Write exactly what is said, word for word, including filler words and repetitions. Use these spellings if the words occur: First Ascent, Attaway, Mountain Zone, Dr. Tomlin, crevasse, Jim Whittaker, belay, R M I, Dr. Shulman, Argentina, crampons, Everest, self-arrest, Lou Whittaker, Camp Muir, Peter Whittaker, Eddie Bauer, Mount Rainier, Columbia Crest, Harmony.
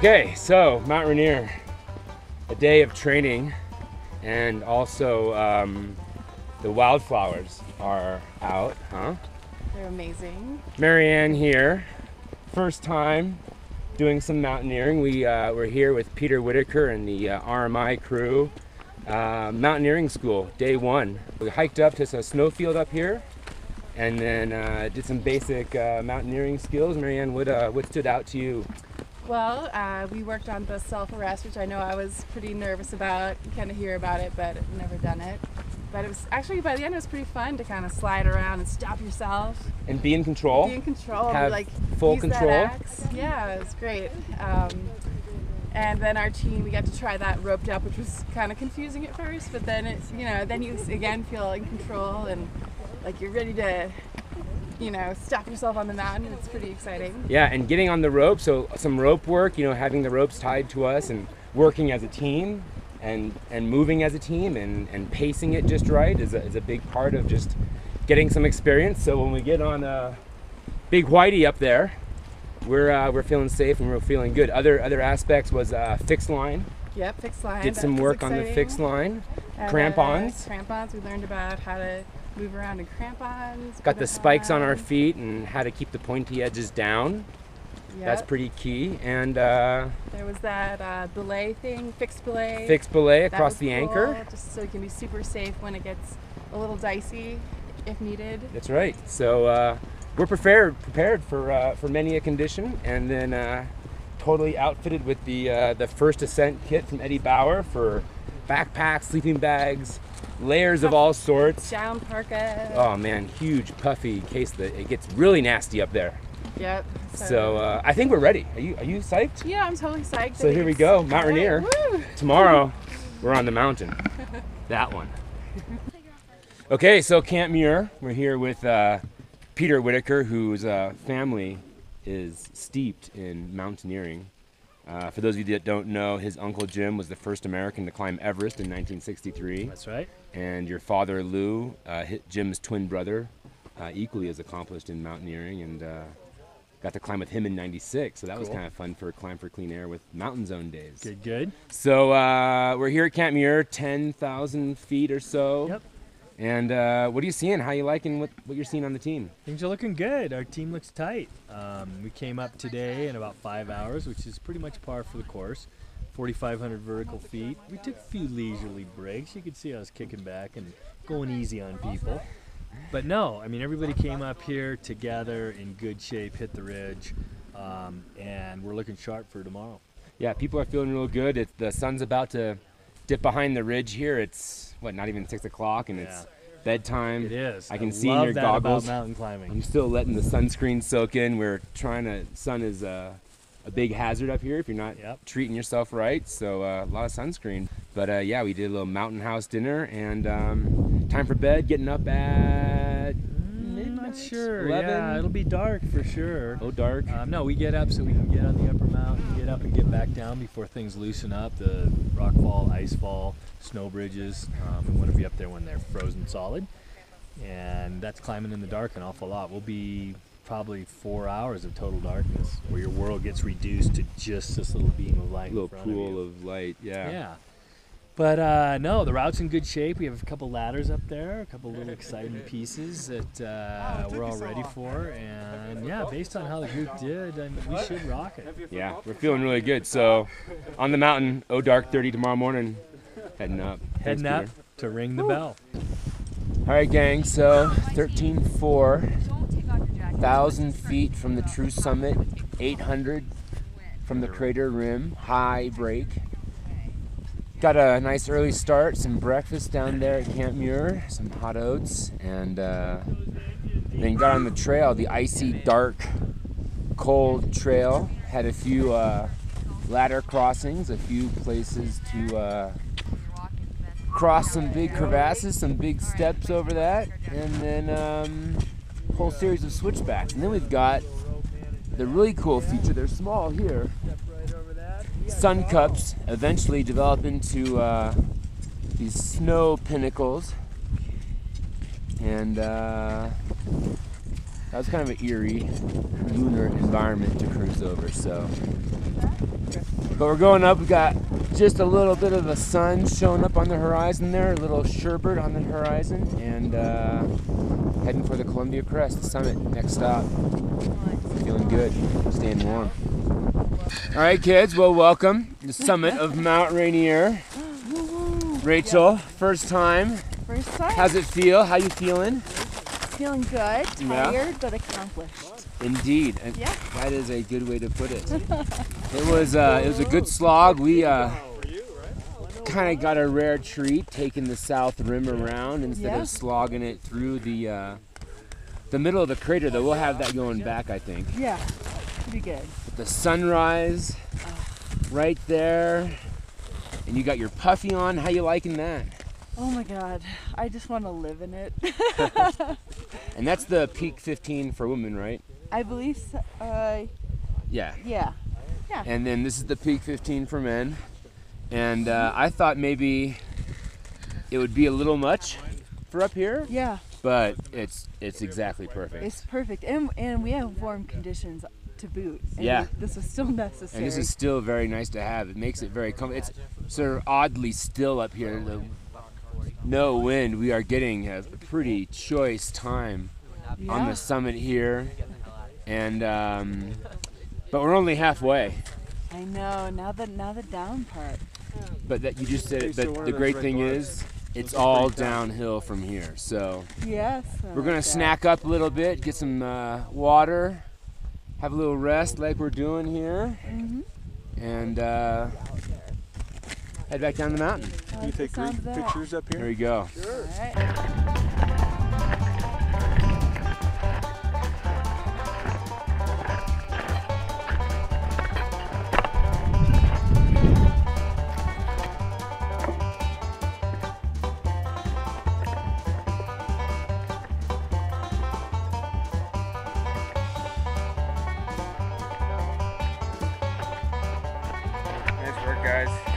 Okay, so Mount Rainier, a day of training, and also um, the wildflowers are out, huh? They're amazing. Marianne here, first time doing some mountaineering. We uh, were here with Peter Whittaker and the uh, R M I crew. Uh, mountaineering school, day one. We hiked up to a snowfield up here, and then uh, did some basic uh, mountaineering skills. Marianne, what, uh, what stood out to you? Well, uh, we worked on the self-arrest, which I know I was pretty nervous about. You kind of hear about it, but I've never done it. But it was actually, by the end, it was pretty fun to kind of slide around and stop yourself. And be in control. Be in control. Have like, full control. Yeah, it was great. Um, And then our team, we got to try that roped up, which was kind of confusing at first, but then it, you know, then you again feel in control and like you're ready to, you know, stop yourself on the mountain. It's pretty exciting. Yeah, and getting on the rope, so some rope work, you know, having the ropes tied to us and working as a team and, and moving as a team and, and pacing it just right is a, is a big part of just getting some experience. So when we get on a big whitey up there, We're uh, we're feeling safe and we're feeling good. Other other aspects was uh, fixed line. Yep, fixed line. Did some work on the fixed line. And crampons. Uh, crampons. We learned about how to move around in crampons. Got the spikes on. on our feet and how to keep the pointy edges down. Yep. That's pretty key. And uh, there was that uh, belay thing, fixed belay. Fixed belay across the anchor. Just so you can be super safe when it gets a little dicey, if needed. That's right. So. Uh, We're prepared prepared for uh, for many a condition, and then uh, totally outfitted with the uh, the First Ascent kit from Eddie Bauer for backpacks, sleeping bags, layers of all sorts. Down parka. Oh man, huge puffy case that it gets really nasty up there. Yep. So, so uh, I think we're ready. Are you are you psyched? Yeah, I'm totally psyched. So here we go, Mount Rainier. Right, tomorrow, we're on the mountain. That one. Okay, so Camp Muir. We're here with. Uh, Peter Whittaker, whose uh, family is steeped in mountaineering. Uh, for those of you that don't know, his uncle Jim was the first American to climb Everest in nineteen sixty-three. That's right. And your father, Lou, uh, Jim's twin brother, uh, equally as accomplished in mountaineering, and uh, got to climb with him in ninety-six. So that cool. was kind of fun for Climb for Clean Air with Mountain Zone days. Good, good. So uh, we're here at Camp Muir, ten thousand feet or so. Yep. And uh, what are you seeing? How are you liking what, what you're seeing on the team? Things are looking good. Our team looks tight. Um, we came up today in about five hours, which is pretty much par for the course. forty-five hundred vertical feet. We took a few leisurely breaks. You could see I was kicking back and going easy on people. But no, I mean, everybody came up here together in good shape, hit the ridge, um, and we're looking sharp for tomorrow. Yeah, people are feeling real good. It, the sun's about to dip behind the ridge here. It's... What? Not even six o'clock, and yeah. It's bedtime. It is. I can I see in your that goggles. About mountain climbing. I'm still letting the sunscreen soak in. We're trying to. Sun is a, a big hazard up here if you're not yep. treating yourself right. So uh, a lot of sunscreen. But uh, yeah, we did a little mountain house dinner, and um, time for bed. Getting up at. I'm not sure. eleven. Yeah, it'll be dark for sure. Oh, dark. Um, no, we get up so we can get on the upper mountain, get up and get back down before things loosen up. The rockfall, icefall, snow bridges. Um, we want to be up there when they're frozen solid, and that's climbing in the dark an awful lot. We'll be probably four hours of total darkness, where your world gets reduced to just this little beam of light, little in front pool of, you. of light. Yeah. Yeah. But uh, no, the route's in good shape. We have a couple ladders up there, a couple little exciting pieces that uh, we're all ready for. And yeah, based on how the group did, I mean, we should rock it. Yeah, we're feeling really good. So on the mountain, oh dark thirty tomorrow morning, heading up. Heading up to ring the bell. All right, gang, so thirteen four thousand feet from the true summit, eight hundred from the crater rim, high break. Got a nice early start, some breakfast down there at Camp Muir, some hot oats, and uh, then got on the trail, the icy, dark, cold trail. Had a few uh, ladder crossings, a few places to uh, cross some big crevasses, some big steps over that, and then um, a whole series of switchbacks. And then we've got the really cool feature, they're small here. Sun cups eventually develop into uh, these snow pinnacles, and uh, that was kind of an eerie lunar environment to cruise over. So, but we're going up. We got just a little bit of the sun showing up on the horizon there, a little sherbert on the horizon, and uh, heading for the Columbia Crest, the summit. Next stop. Feeling good, staying warm. All right, kids. Well, welcome to the summit of Mount Rainier. Rachel, yep. first time. First time. How's it feel? How you feeling? Feeling good, tired, yeah. but accomplished. Indeed. Yeah. That is a good way to put it. It was uh, it was a good slog. We uh, kind of got a rare treat taking the south rim around instead yeah. of slogging it through the uh, the middle of the crater. Though we'll have that going back, I think. Yeah, pretty good. The sunrise, right there. And you got your puffy on. How you liking that? Oh my God, I just want to live in it. And that's the peak fifteen for women, right? I believe so. Uh, yeah. Yeah. Yeah. And then this is the peak fifteen for men. And uh, I thought maybe it would be a little much for up here. Yeah. But it's it's exactly perfect. It's perfect, and and we have warm conditions to boot. And yeah. We, this is still necessary. And this is still very nice to have. It makes it very comfortable. It's sort of oddly still up here. The, no wind. We are getting a pretty choice time yeah. on the summit here, and um, but we're only halfway. I know. Now the now the down part. But that you just said. But the great thing is, it's all downhill from here. So yes, we're gonna snack up a little bit, get some uh, water, have a little rest like we're doing here, mm-hmm. and. Uh, Head back down the mountain. Can you take great pictures up here? There you go. Sure. All right. Nice work, guys.